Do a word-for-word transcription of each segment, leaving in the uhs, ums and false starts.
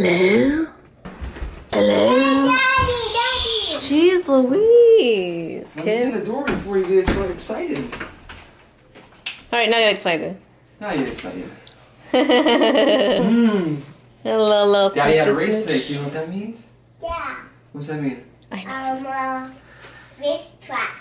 Hello? Hello? Daddy, Daddy. Jeez Louise. I'm getting a door before you get so excited. Alright, now you're excited. Now you're excited. mm. Hello, little Daddy had a race today. Do you know what that means? Yeah. What's that mean? I know. Um, uh, race track.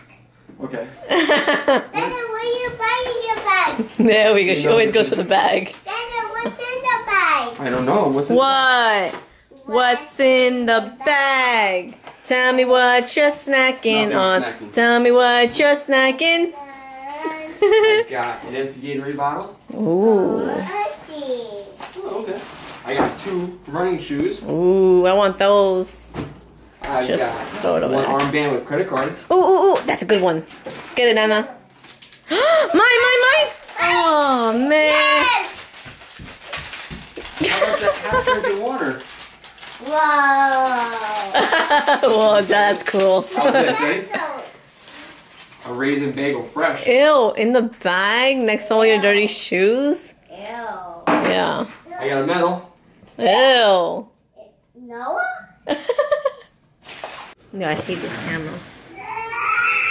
Okay. Dada, where are you buying your bag? There we go. She always goes for the bag. Dada, what's in the bag? I don't know. What's in what? The bag? What's in the bag? Tell me what you're snacking no, on. Snacking. Tell me what you're snacking. I got an empty Gatorade bottle. Ooh. Oh, okay. I got two running shoes. Ooh, I want those. I just got throw it away. One armband with credit cards. Ooh, ooh, ooh, that's a good one. Get it, Anna. mine, mine, mine. Oh, man. Yes. How about that half drink of water? Whoa. Whoa, that's cool. How about this, right? A raisin bagel fresh. Ew, in the bag next to all your dirty shoes? Ew. Yeah. I got a medal. Ew. Noah? No, I hate this camera.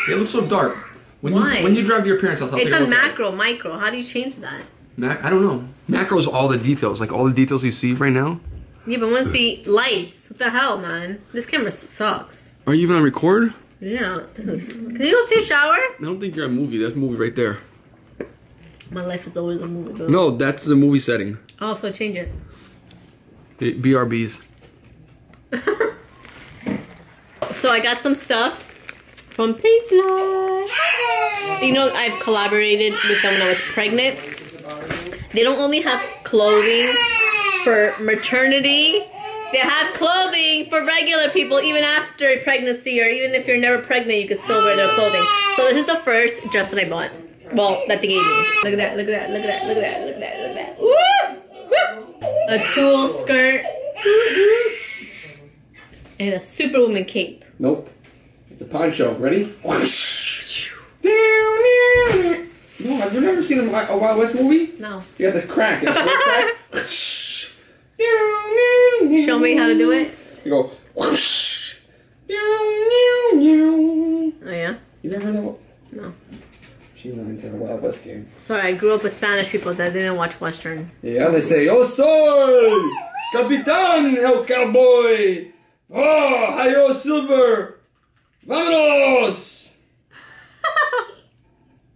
It looks so dark. When Why? You, when you drive to your parents' house, I'll it's take a look macro, at it. Micro. How do you change that? Mac? I don't know. Macro is all the details, like all the details you see right now. Yeah, but once the lights, what the hell, man? This camera sucks. Are you even on record? Yeah. Can you go take a shower? I don't think you're on a movie. That's a movie right there. My life is always a movie. Though. No, that's the movie setting. Oh, so change it. it B R Bs. So I got some stuff from Pink Floyd. You know, I've collaborated with them when I was pregnant. They don't only have clothing for maternity. They have clothing for regular people, even after pregnancy, or even if you're never pregnant, you can still wear their clothing. So this is the first dress that I bought. Well, that they gave me. Look at that, look at that, look at that, look at that, look at that, look at that. Woo! Woo! A tulle skirt. And a superwoman cape. Nope. It's a poncho. Ready? No, have you never seen a, a Wild West movie? No. You got the crack. It's a crack. Show me how to do it. You go. Oh yeah. You never heard that one? No. She's not into the Wild West game. Sorry, I grew up with Spanish people that didn't watch Western. Yeah, they say, "Oh, soy, capitán, el cowboy. Oh, hi-yo, Silver! Vámonos!"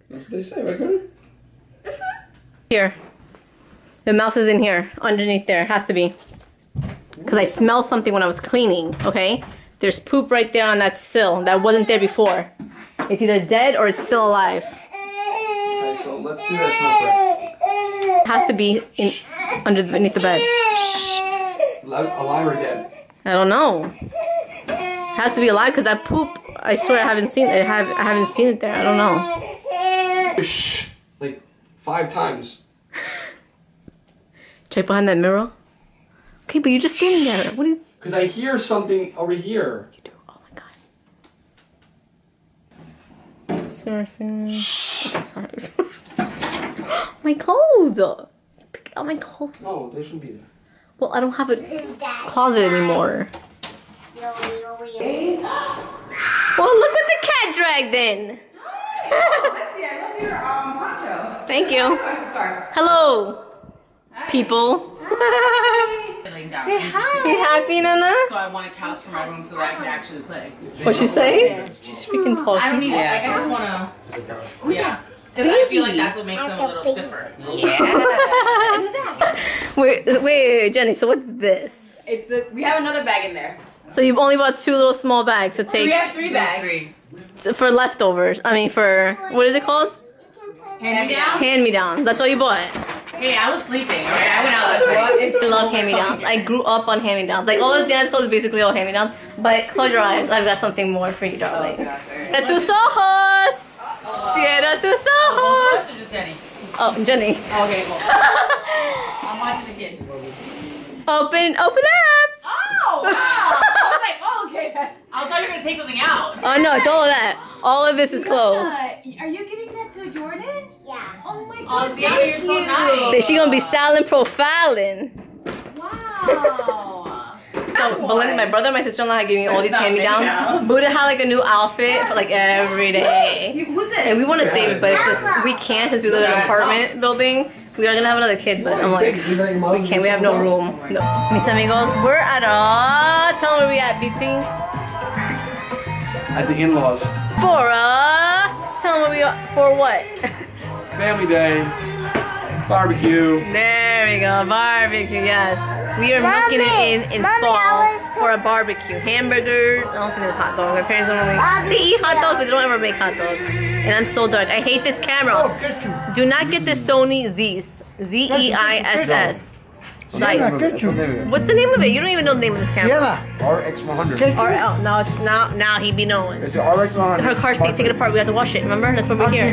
That's what they say, right, Connor? Here. The mouse is in here, underneath there. Has to be. Because I smelled something when I was cleaning, okay? There's poop right there on that sill that wasn't there before. It's either dead or it's still alive. Okay, so let's do this real quick. It has to be in, underneath the bed. Shh. Alive or dead? I don't know. It has to be alive because that poop. I swear I haven't seen it. I, have, I haven't seen it there. I don't know. Shh, like five times. Check behind that mirror. Okay, but you're just standing there. What do you? Because I hear something over here. You do. Oh my god. Sorry, sorry. Sorry. My clothes. Pick out my clothes. No, they shouldn't be there. Well, I don't have a closet anymore. Well, look what the cat dragged in. Hi, oh, Betsy, I love your um, poncho. Thank you. Hello, hi. People. Hi. Say hi. You happy, Nana? So I want a couch for my room so that I can actually play. What'd you say? She's freaking talking. I don't need it. Like, I just want to. Who's that? Because I feel like that's what makes them a little stiffer. Yeah. wait, wait, wait, Jenny. So what's this? It's a, we have another bag in there. So you've only bought two little small bags to take. We have three bags. For leftovers. I mean, for what is it called? Hand me downs. Hand me downs. That's all you bought. Hey, I was sleeping. Okay, I went out last night. I love hand me downs. I grew up on hand me downs. Like all of Dana's clothes, basically all hand me downs. But close your eyes. I've got something more for you, darling. De tus ojos. Cierra tus ojos. Both of us or just Jenny? Oh, Jenny. Oh, okay, cool. I'm watching the kid. Open, open up. Oh, wow. I was like, oh, okay. I thought you were going to take something out. Oh, no, it's all of that. All of this is clothes. Are you giving that to Jordan? Yeah. Oh, my God. Oh, Diana, you're so nice. She's going to be styling, profiling. Wow. So Belinda, my brother, my sister-in-law had given me all these hand-me-downs. Buddha had like a new outfit for like every day. And we want to save it, but it's, we can't since we live in an apartment building. We are gonna have another kid, but I'm like, we can't, we have no room. No. Mis amigos, we're at a, tell them where we at, B T? At the in-laws. For a, tell them where we are, for what? Family day, barbecue. There we go, barbecue, yes. We are Mommy, making it in in Mommy, fall for a barbecue. Hamburgers, I don't think there's hot dogs. My parents don't really, they eat hot dogs, but they don't ever make hot dogs. And I'm so dark, I hate this camera. Oh, do not get the Sony Z's. Z E I S S. What's the name of it? You don't even know the name of this camera. R X one hundred. R L. Now, now, now he be knowing. It's an R X one hundred. Her car seat, take it apart. We have to wash it. Remember? That's what we're here.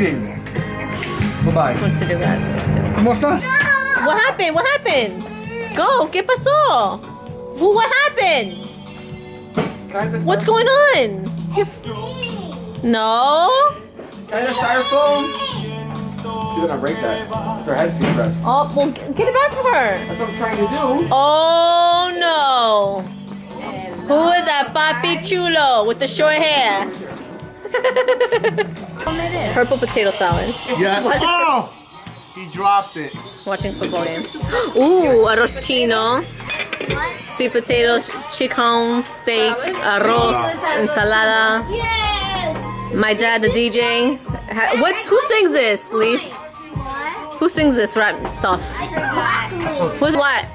Bye bye. What's to do, guys? What's to do? What happened? What happened? Go. ¿Qué pasó? Who? What happened? What's going on? No. Kind of styrofoam. She's gonna break that. That's her headpiece press. Oh, well, get it back from her. That's what I'm trying to do. Oh no! Who is that Papi Chulo with the short hair? Purple potato salad. Yeah. Oh! He dropped it. Watching football game. Ooh, arroz chino. Sweet potatoes, chicken, steak, arroz, ensalada. Yes. My dad, the D J. What's who sings this, Lise? Who sings this rap stuff? Who's what?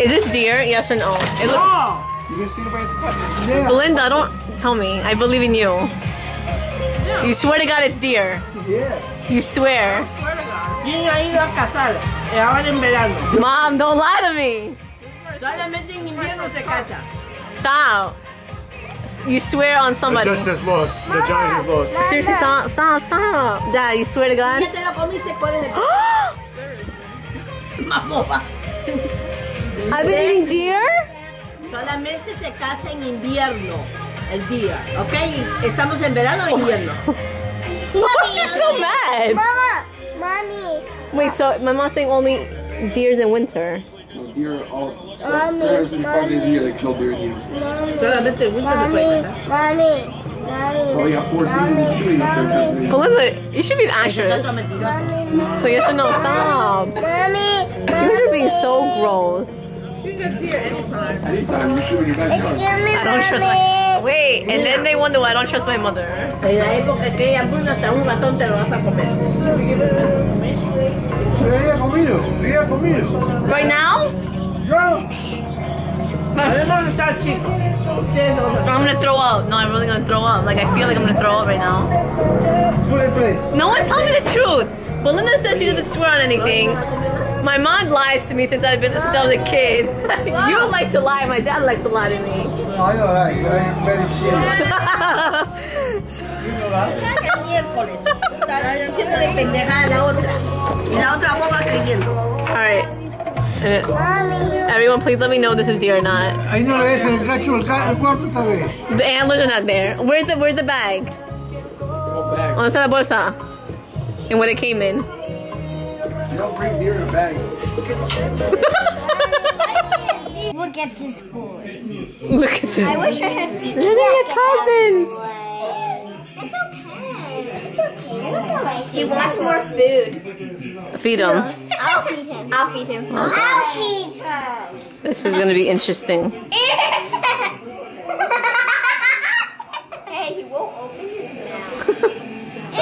Is this deer? Yes or no? It looks... Belinda, don't tell me. I believe in you. You swear to God it's deer. You swear. Mom, don't lie to me. Stop! You swear on somebody. The judge is lost. The judge is lost. Seriously, stop, stop, stop. Dad, you swear to God? I've been eating deer? Solamente se casa en invierno. El día, okay? Estamos en verano o invierno. Why are you so mad? Mama! Mommy! Wait, so my mom's saying only deers in winter. Deer all so mommy, there's these five days a year they kill deer here. Oh yeah, four seasons shooting up there. Belinda, you should be an actress. So yes or no, stop. Mommy, you should be so gross. You can get deer anytime. Anytime you shoot in your backyard. I don't trust my wait, and then they wonder why I don't trust my mother. Right now? I'm gonna throw up. No, I'm really gonna throw up. Like, I feel like I'm gonna throw up right now. No one's telling me the truth. Belinda says she doesn't swear on anything. My mom lies to me since I've been since I was a kid. You don't like to lie. My dad likes to lie to me. I know that. I'm very serious. You know that. Alright. Everyone, please let me know this is deer or not. The antlers are not there. Where's the Where's the bag? On the bolsa. And what it came in. You don't bring deer in a bag. Look at this boy. Look at this. I wish I had feet. Look at your cousins. It's okay. It's okay. Look at my feet. He wants more food. Feed him. I'll feed him. I'll feed him. Okay. I'll feed him. This is gonna be interesting. Hey, he won't open his mouth. I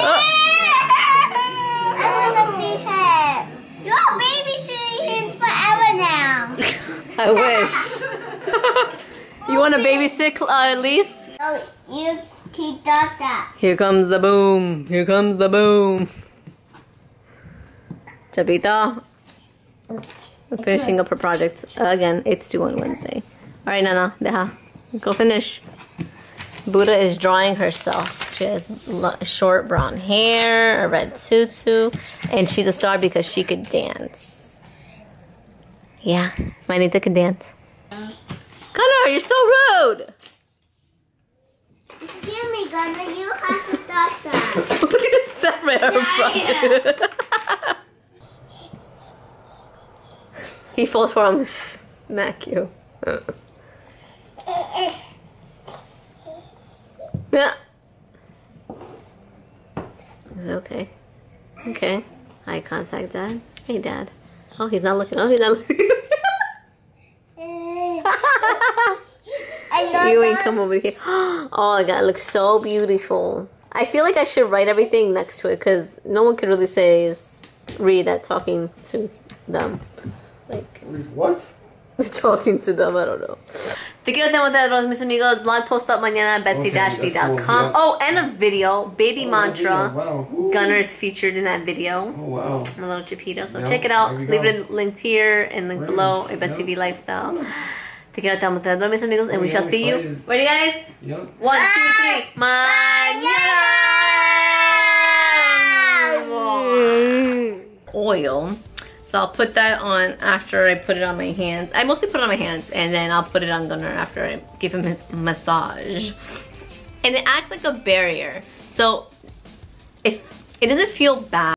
wanna feed him. You're babysitting him forever now. I wish. You wanna babysit, uh, Elise? Oh, you keep that, that. Here comes the boom. Here comes the boom. Chapito, we're finishing up her project again. It's due on Wednesday. All right, Nana, deja. Go finish. Buddha is drawing herself. She has short brown hair, a red tutu, and she's a star because she could dance. Yeah, Manita could dance. Connor, you're so rude. Excuse me, Connor, you have to stop that. Look at that, right? Her project. He falls for him, smack you. Yeah. Is it okay? Okay. Eye contact, Dad. Hey, Dad. Oh, he's not looking. Oh, he's not looking. You ain't come over here. Oh, my God. It looks so beautiful. I feel like I should write everything next to it because no one could really say, read at talking to them. Like, what? Talking to them, I don't know. Te quiero, te amo, mis amigos. Blog post up mañana, Betsy V dot com. Okay, cool. Oh, and a video. Baby oh, mantra. Wow. Gunner's featured in that video. Oh, wow. I'm a little Geppetto. So yep, check it out. Leave it in linked here and link really? below at Betsy yep. V Lifestyle. Yep. Te quiero, te amo, mis amigos. And oh, we yeah, shall see excited. you. Ready, guys? Yep. One, ah! two, three. Mañana! Oil. So I'll put that on after I put it on my hands. I mostly put it on my hands, and then I'll put it on Gunnar after I give him his massage. And it acts like a barrier. So if it doesn't feel bad.